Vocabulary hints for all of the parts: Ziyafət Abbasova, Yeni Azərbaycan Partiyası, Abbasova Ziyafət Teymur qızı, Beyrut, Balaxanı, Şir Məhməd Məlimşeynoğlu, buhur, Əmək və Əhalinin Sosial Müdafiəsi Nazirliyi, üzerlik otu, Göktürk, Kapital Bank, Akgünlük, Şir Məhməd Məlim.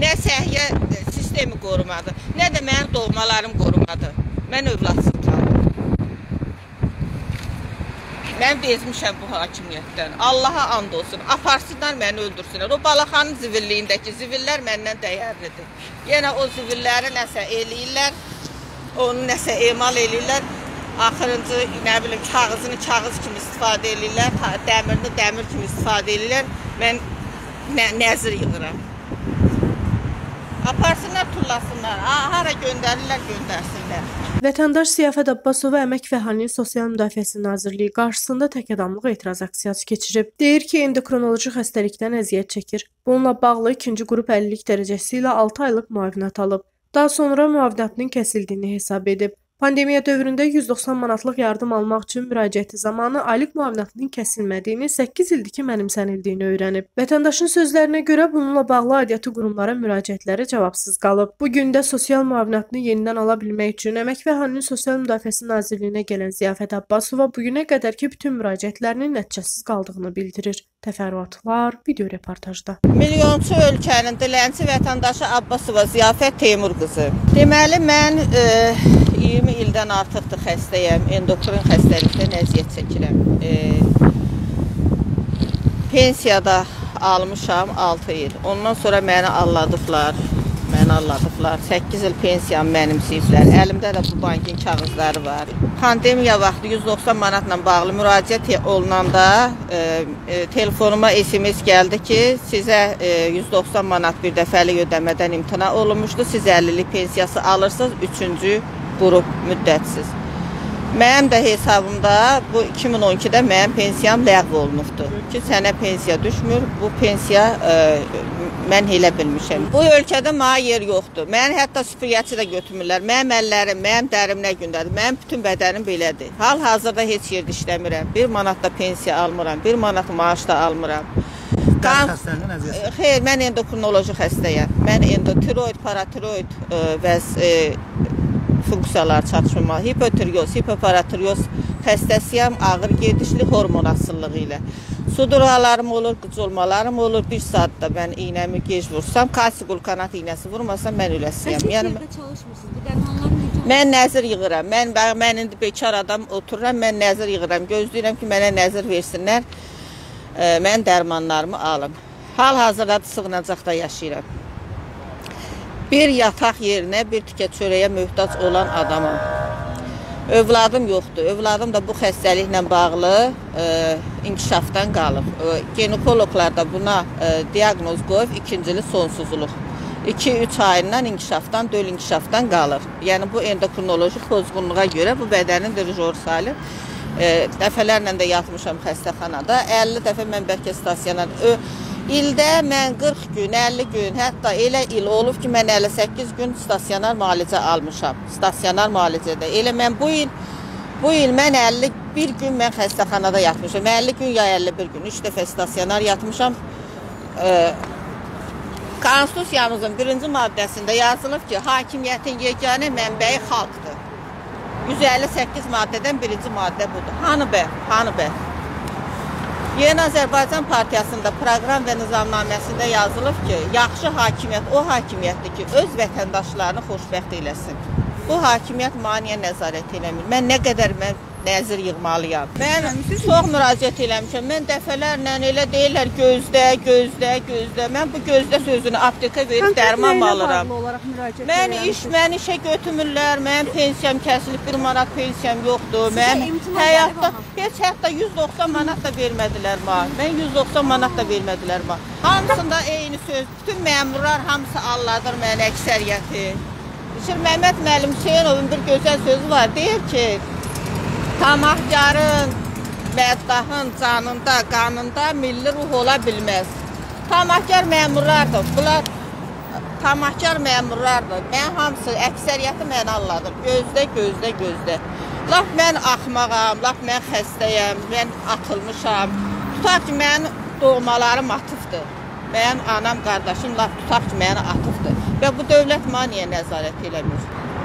Nə səhiyyə sistemi qorumadı, nə də mənim doğmalarım qorumadı. Mən övladsız qaldım. Mən bezmişəm bu hakimiyyətdən. Allaha and olsun. Aparsınlar, məni öldürsünlər. O Balaxanın zivilliyindəki zivillər məndən dəyərlidir. Yenə o zivilləri nəsə eləyirlər, onu nəsə emal eləyirlər. Axırıncı, nə bilim, kağızını kağız kimi istifadə eləyirlər, dəmirini dəmir kimi istifadə eləyirlər. Mən nəzir yığıram. Aparsınlar, tullasınlar. Hara göndərirlər, göndərsinlər. Vətəndaş Ziyafət Abbasova Əmək və Əhalinin Sosial Müdafiəsi Nazirliyi qarşısında təkadamlıq etiraz aksiyası keçirib. Deyir ki, endokrinoloji xəstəlikdən əziyyət çəkir. Bununla bağlı 2-ci qrup 50-lik dərəcəsi ilə 6 aylıq müavinət alıb. Daha sonra müavinətinin kəsildiyini hesab edib. Pandemiya dövründə 190 manatlıq yardım almaq üçün müraciəti zamanı aylık müavinətinin kəsilmədiyini, 8 ildir ki mənimsənildiyini öyrənib. Vətəndaşın sözlərinə görə bununla bağlı aidiyyatı qurumlara müraciətləri cavabsız qalıb. Bugün də sosial müavinətini yenidən ala bilmək üçün Əmək və Əhalinin Sosial Müdafiəsi Nazirliyinə gələn Ziyafət Abbasova bugünə qədər ki bütün müraciətlərinin nəticəsiz qaldığını bildirir. Təfərrüatlar video reportajda. Milyonçu ölkənin dilənçi vətəndaşı Abbasova Ziyafət Teymur qızı. Deməli, mən 20 ildən artıqdır xəstəyəm, endokrin xəstəlikdən əziyyət çəkirəm. Pensiyada almışam 6 il. Ondan sonra məni alladıqlar. 8 il pensiyam mənimsiyiblər. Əlimdə də bu bankin kağızları var. Pandemiya vaxtı 190 manatla bağlı müraciət olunanda telefonuma SMS gəldi ki, sizə 190 manat bir dəfəlik ödəmədən imtina olunmuşdu. Siz 50'lik pensiyası alırsınız 3-cü qrup müddətsiz. Mənim də hesabımda bu 2012-də mənim pensiyam ləğv olunubdu. Ki sənə pensiya düşmür, bu pensiya mən elə bilmişəm. Bu ölkədə mənə yer yoxdur. Məni hətta süpürgəçi də götürmürlər. Mənim əllərim, mənim dərim nə gündədir, mənim bütün bədənim belədir. Hal-hazırda heç yerdə işləmirəm. 1 manat da pensiya almıram, 1 manat maaş da almıram. Xeyr, mən endokrinoloji xəstəyəm. Mən endotiroid, paratiroid funksiyalar çatışmalı, hipotireoz, hipoparatireoz xəstəsiyəm, ağır gedişli hormon asılılığı ilə. Suduralarım olur, qıcolmalarım olur, bir saatda mən iğnəmi gec vursam, kalsiqulkanat iğnəsi vurmasam mən öləsiyəm. Yəni, mən nəzir yığıram, mən indi bekar adam otururam, mən nəzir yığıram, gözləyirəm ki mənə nəzir versinlər, mən dərmanlarımı alım. Hal-hazırda sığınacaqda yaşayıram. Bir yataq yerinə, bir tikə çörəyə möhtac olan adamım. Övladım yoxdur. Övladım da bu xəstəliklə bağlı inkişafdan qalıb. Ginekoloqlar da buna diaqnoz qoyub, ikincili sonsuzluq. 2-3 ayından döl inkişafdan qalır. Yəni bu endokrinoloji pozğunluğa görə bu bədənin dirijor salı. Dəfələrlə də yatmışam xəstəxanada. 50 dəfə mən bəlkə stasiyonlar İldə mən 40 gün, 50 gün, hətta elə il olub ki, mən 58 gün stasionar müalicə almışam. Stasionar müalicədə. Elə mən bu il mən 51 gün mən xəstəxanada yatmışam. 50 gün ya 51 gün, 3 dəfə stasionar yatmışam. Konstitusiyamızın 1-ci maddəsində yazılıb ki, hakimiyyətin yeganə mənbəyi xalqdır. 158 maddədən 1-ci maddə budur. Hanı bə? Yeni Azərbaycan Partiyasında proqram və nizamnaməsində yazılıb ki, yaxşı hakimiyyət o hakimiyyətdir ki, öz vətəndaşlarını xoşbəxt eləsin. Bu hakimiyyət maniyə nəzarət eləmir. Mən nə qədər nəzir yığmalıyam. Mən çox müraciət eləmişəm. Mən dəfələrlə elə deyirlər gözlə. Mən bu gözlə sözünü apteka verib dərman alıram. Mən işə götürmürlər. Mənim pensiyam kəsilib, 1 manat pensiyam yoxdur. Mən həyatda heç hətta 190 manat da vermədilər mənə. Hamısında eyni söz. Bütün məmurlar hamısı alladır mən əksəriyyəti. Şir Məhməd Məlimşeynoğlunun bir gözəl sözü var. Deyir ki, tamahkarın, məddahın canında, qanında milli ruh ola bilməz. Tamahkar məmurlardır. Mən hamısı, əksəriyyəti mən alladım. Gözlə. Laf mən axmağam, laf mən xəstəyəm, mən atılmışam. Tutaq ki, mənim doğmalarım atıfdır. Mənim anam, qardaşım laf tutaq ki, məni atıbdır. Və bu dövlət maniyə nəzarət eləmir.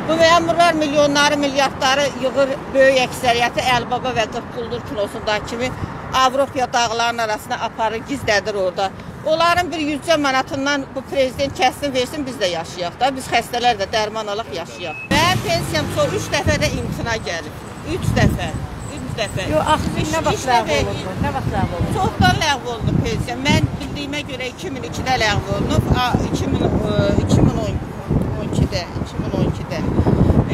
Bu məmurlar milyonları, milyardları yığır, böyük əksəriyyəti Əlbaba və Qırqpuldur kinosunda kimi Avropa dağlarının arasına aparır, gizlədir orada. Onların bir 100 manatından bu prezident kəssin versin, biz də yaşayaq da, biz xəstələr də dərman alaq yaşayaq. Mənim pensiyam son 3 dəfə də imtina gəlib. 3 dəfə. Yox, axı nə vaxt ləğv olundu? Çoxdan ləğv olundu pensiyam. Mən bildiyimə görə 2002-də ləğv olunub, 2012-də.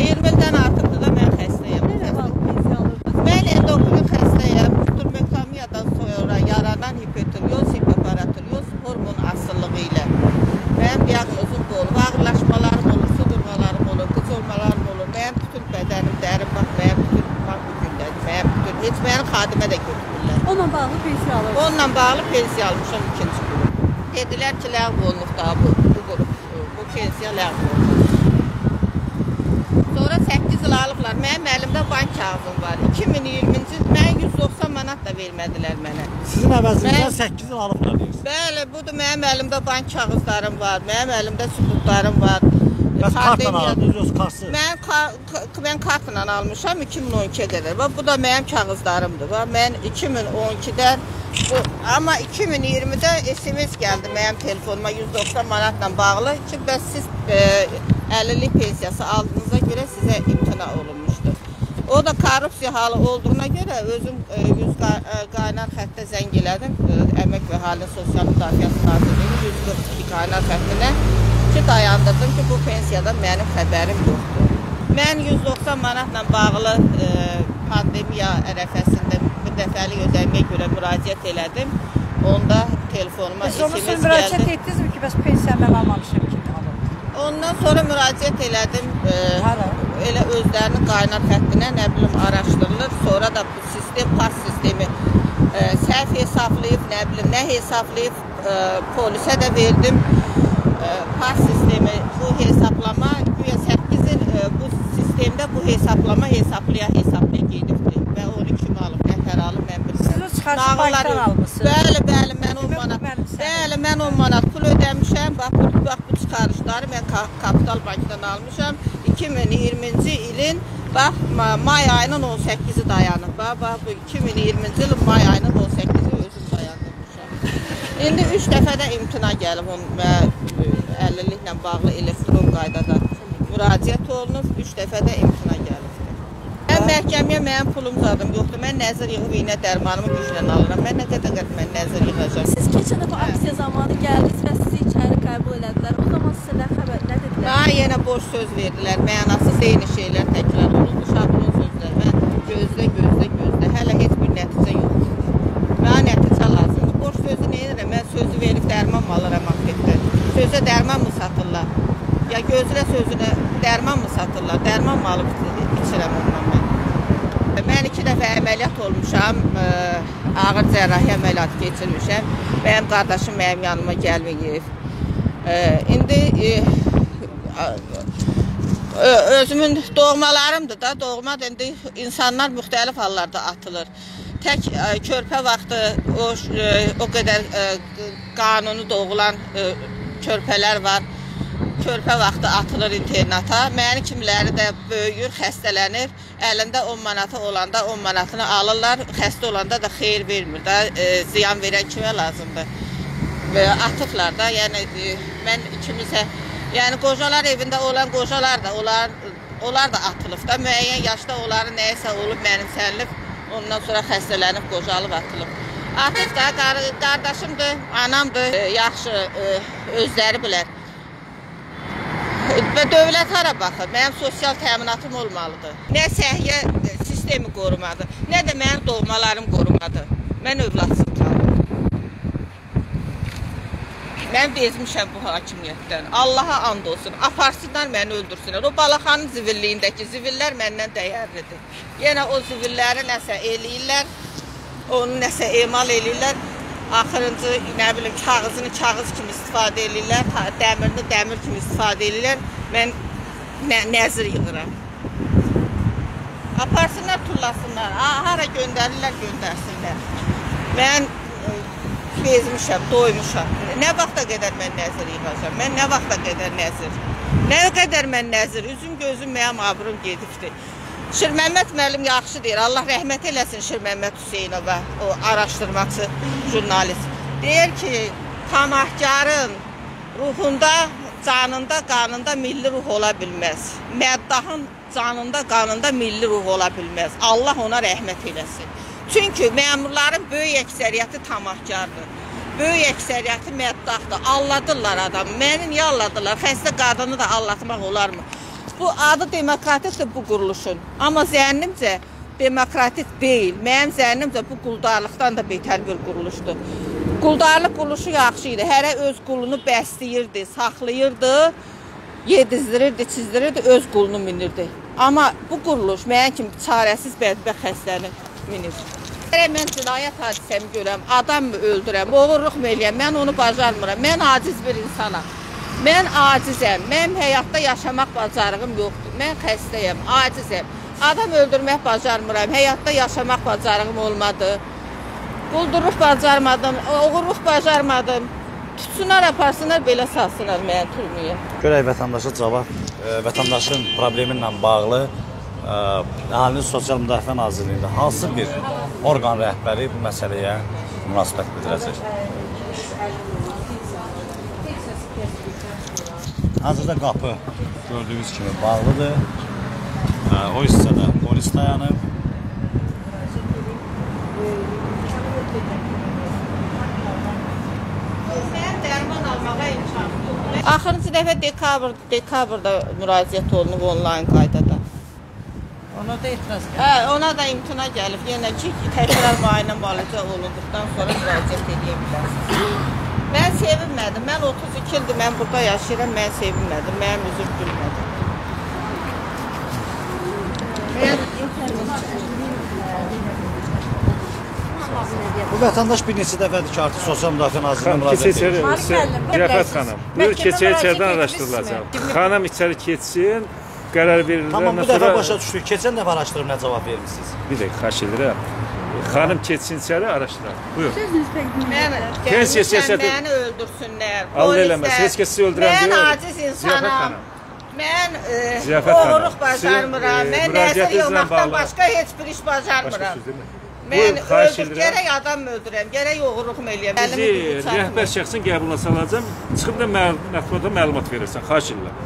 20-dən artıqdır da mən xəstəyəm. Nə vaxt pensiya alırdınız? Mən 59-də xəstəyəm. Tuberkulyadan sonra yaradan hipertoniya, onunla bağlı pensiya almışam ikinci grup. Dedilər ki, ləğv olunub da bu pensiya ləğv olunub. Sonra 8 il alıblar. Mənim əlimdə bank kağızım var. 2020-ci il mən 190 manat da vermədilər mənə. Sizin əvəzinizdən 8 il alıblar deyirsiniz? Bəli, budur. Mənim əlimdə bank kağızlarım var. Mənim əlimdə sübutlarım var. Bəs kartla aldınız, öz kartsız? Mən kartla almışam 2012-yə qədər. Bu da mənim kağızlarımdır. Mən 2012-də amma 2020-də SMS gəldi mənim telefonuma 190 manatla bağlı ki, bəs siz 50'lik pensiyası aldığınıza görə sizə imtina olunmuşdur. O da korrupsiya halı olduğuna görə özüm qaynar xəttə zəng elədim, Əmək və Əhalinin Sosial Müdafiəsi Nazirliyinin 142 qaynar xəttinə ki, dayandırdım ki, bu pensiyada mənim xəbərim yoxdur. Mən 190 manatla bağlı pandemiya ərəfəsində dəfəlik ödəməyə görə müraciət elədim. Onda telefonuma SMS gəldi. Müraciət etdinizmi ki, bəs pensiyamı almamışam ki, alıb? Ondan sonra müraciət elədim. Elə özlərinin qaynar xəttinə, nə bilim, araşdırılır. Sonra da bu sistem, pas sistemi səhv hesablayıb, nə bilim, nə hesablayıb, polisə də verdim. Pas sistemi, bu hesablama, güya 8-in bu sistemdə bu hesablama hesablaya gedibdir və 12 alıb. Nağırlar almışsınız. Bəli, mən 10 manat. Bəli, mən 10 manat pul ödəmişəm. Bax bu çıxarışları mən Kapital Bankdan almışam. 2020-ci ilin bax may ayının 18-i dayanıb. Bax bu 2020-ci ilin may ayının 18-i özüm dayandırmışam. İndi 3 dəfə də imtina gəlib əlilliklə bağlı elektron qaydada müraciət olunub. 3 dəfə də imtina gəlib. Mən məhkəməyə mənim pulum zadım yoxdur, mən nəzir yığıb iynə dərmanımı güclə alıram, mən nə qədər mən nəzir yığacam. Siz keçən dəfə aksiya zamanı gəldiniz və sizi içəri qəbul elədilər, o zaman sizə nə xəbər, nə dedilər? Mənə yenə boş söz verdilər, mənasız eyni şeylər təkrar olundu, şablon sözlər, mən gözlə, hələ heç bir nəticə yoxdur. Mənə nəticə lazımdır, boş sözü nə edirəm, mən sözü verib dərman alıram haqqetdə, sözə dərman mı satırlar, ya gözlə sözünə dərman mı satırlar, dərman mı alıb içirəm ondan mən. Mən 2 dəfə əməliyyat olmuşam, ağır cərrahi əməliyyat geçirmişəm. Mənim qardaşım mənim yanıma gəlməyib. İndi özümün doğmalarımdır da, doğma indi insanlar müxtəlif hallarda atılır. Tək körpə vaxtı o qədər qanunu doğulan körpələr var. Körpə vaxtı atılır internata, mənim kimləri də böyüyür, xəstələnir, əlində 10 manatı olanda 10 manatını alırlar, xəstə olanda da xeyir vermir, ziyan verən kimə lazımdır. Atıqlar da, yəni qocalar evində olan qocalar da, onlar da atılıb da, müəyyən yaşda onların nəyəsə olub, mənimsənilib, ondan sonra xəstələnib, qocalıb atılıb. Atıq da, qardaşımdır, anamdır, yaxşı özləri bilər. Və dövlət hara baxır, mənim sosial təminatım olmalıdır. Nə səhiyyə sistemi qorumadı, nə də mənim doğmalarım qorumadı. Mən övladsız qaldım. Mən bezmişəm bu hakimiyyətdən. Allaha and olsun, aparsınlar məni öldürsünlər. O Balaxanın zivilliyindəki zivillər məndən dəyərlidir. Yenə o zivilləri nəsə eləyirlər, onu nəsə emal eləyirlər. Axırıncı, nə bilim, kağızını kağız kimi istifadə edirlər, dəmirini dəmir kimi istifadə edirlər, mən nəzir yığıram. Aparsınlar, tullasınlar, hara göndərirlər, göndərsinlər. Mən bezmişəm, doymuşam. Nə vaxta qədər mən nəzir yığacam, mən nə vaxta qədər nəzir? Nə qədər mən nəzir? Üzüm gözüm, mənim abrum gedibdir. Şir Məhməd Məlim yaxşı deyir, Allah rəhmət eləsin Şir Məhməd Hüseynova, o araşdırmaqçı jurnalist. Deyir ki, Panahkarın ruhunda, canında, qanında milli ruh ola bilməz. Məddahın canında, qanında milli ruh ola bilməz. Allah ona rəhmət eləsin. Çünki məmurların böyük əksəriyyəti tamahkardır. Böyük əksəriyyəti məddahdır. Alladırlar adamı. Məni niyə alladılar? Fəsli qadını da allatmaq olarmı? Bu adı demokratikdir bu quruluşun. Amma zənnimcə demokratik deyil. Mənim zənnimcə bu quldarlıqdan da betər bir quruluşdur. Quldarlıq quruluşu yaxşı idi. Hərə öz qulunu bəsləyirdi, saxlayırdı, yedizdirirdi, çizdirirdi, öz qulunu minirdi. Amma bu quruluş mənim kimi çarəsiz bədbəxt xəstəni minir. Hərə mən cinayət hadisəmi görəm, adam mı öldürəm, oğurluq mu eləyəm, mən onu bacarmıram. Mən aciz bir insanam. Mən acizəm. Mənim həyatda yaşamaq bacarığım yoxdur. Mən xəstəyəm, acizəm. Adam öldürmək bacarmıram. Həyatda yaşamaq bacarığım olmadı. Quldurluq bacarmadım, oğurluq bacarmadım. Tutsunlar, aparsınlar, belə salsınlar mənə turmaya. Görək vətəndaşa cavab, vətəndaşın problemi ilə bağlı Əhalinin Sosial Müdafiə Nazirliyində hansı bir orqan rəhbəri bu məsələyə münasibət bildirəcək? Hazırda qapı gördüyünüz kimi bağlıdır. O hissədə polis dayanıb. Axırıncı dəfə dekabrda müraciət olunub onlayn qaydada. Ona da etiraz gəlib. Hə, ona da imtina gəlib. Yenə ki, təkrar müayinə müalicə olunduqdan sonra müraciət edə bilərsiniz. Mən sevinmədim. Mən 32 ildir mən burada yaşayıram. Mən sevinmədim. Mənim üzüm gülmədim. Bu vətəndaş bir neçə dəfədir ki, artıq Sosial Müdafiə Nazirliyinə müraciət edir. Ziyafət xanım, buyur keçək içərdən araşdırılacaq. Xanım içəri keçsin, qərar verilir. Tamam, bu dəfə başa düşdük. Keçən dəfə araşdırıb nə cavab vermişsiniz? Bir dəqiq, xahiş edirəm. Xanım keçsin içəri, araşdıraq. Buyur. Gəlmişsən, məni öldürsünlər. Allah eləməz, heç kəs sizi öldürən deyil. Mən aciz insanam. Mən oğurluq bacarmıram. Mən nəsir yolmaqdan başqa heç bir iş bacarmıram. Mən gərək adam öldürəm, gərək oğurluqmu eləyəm. Bizi rəhbər şəxsin qəbuluna salacam, çıxıb da mətbuata məlumat verirsən, xahiş edirəm.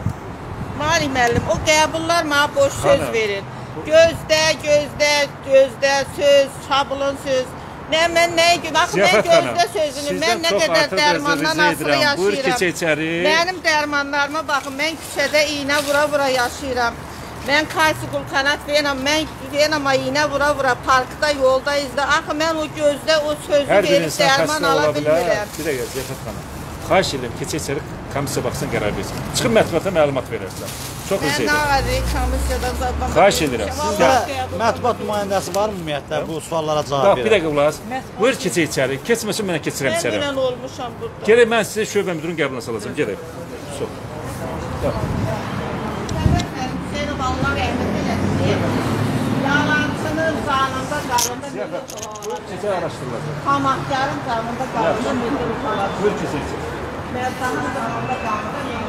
Malik müəllim, o qəbullar mənə boş söz verir. Gözdə, gözdə, gözdə, söz, şablon söz. Mən nəyə görə? Baxın, mən gözdə sözünü, mən nə qədər dərmandan asılı yaşayıram. Mənim dərmanlarıma baxın, mən küçədə iynə vura-vura yaşayıram. Mən kaysiqul kanat veynam, mən veynama iynə vura-vura, parkda, yolda izlə. Axı, mən o gözdə o sözü verib dərman ala bilmirəm. Bir də gəl, Ziyafət xanım. Xahiş edirəm, keçə içəri komissiya baxsın, qərar versin. Çıxın mətbuata məlumat verərsən. Çox üzr edirəm. Mən nə qədər komissiyadan zadlamaq. Xahiş edirəm. Sizdə mətbuat nümayəndəsi var mı ümumiyyətlə bu suallara cavab verəm? Bir dəqiq, Ulaz. Buyur, keçə içəri. Keçməsin, mənə keçirəm içəri. Mən ilə olmuşam burada. Gələk, mən sizə şöbə müdürün qəbuluna salacam. Gələk. Allah rəhmət eləsin. Yalancının canında, qanında milli ola bilməz. Tamahkarın canında, qanında milli ola bilməz. Mən tanım canında, qanında milli ola bilməz.